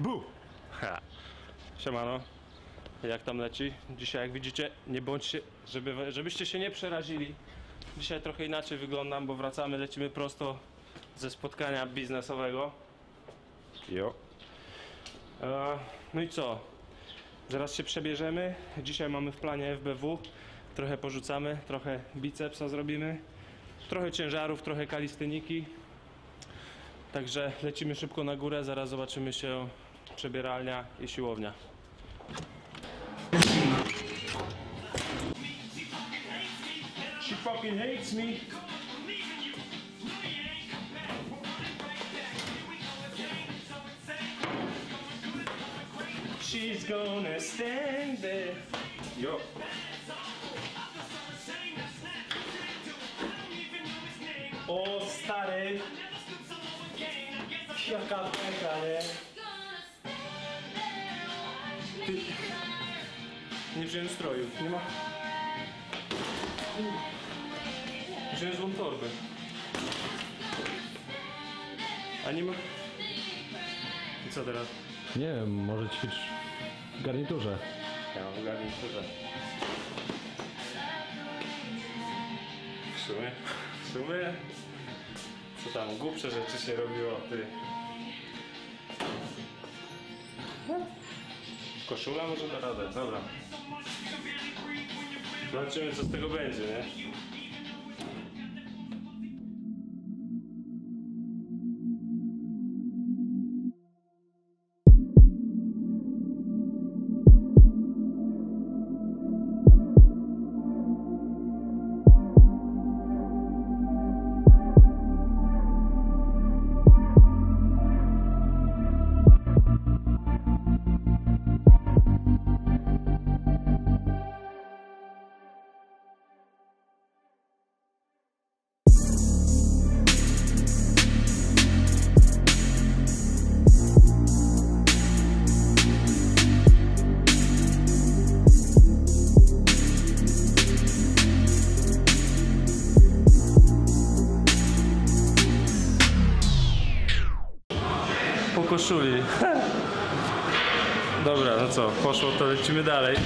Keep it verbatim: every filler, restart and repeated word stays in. Bu! Ha. Siemano, jak tam leci? Dzisiaj, jak widzicie, nie bądźcie, żeby, żebyście się nie przerazili. Dzisiaj trochę inaczej wyglądam, bo wracamy, lecimy prosto ze spotkania biznesowego. Jo. E, no i co? Zaraz się przebierzemy. Dzisiaj mamy w planie F B W. Trochę porzucamy, trochę bicepsa zrobimy. Trochę ciężarów, trochę kalistyniki. Także lecimy szybko na górę, zaraz zobaczymy się przebieralnia i siłownia. She fucking hates me. She's gonna stand there. Yo. O stary, jaka pęka, nie? Ty... Nie wziąłem stroju, nie ma... Wziąłem złą torbę. A nie ma... I co teraz? Nie wiem, może ćwicz w garniturze. Ja mam w garniturze. W sumie? W sumie? Co tam, głupsze rzeczy się robiło, ty. Koszula może da radę, dobra. Zobaczymy, co z tego będzie, nie? Koszuli. Dobra, no co, poszło, to lecimy dalej.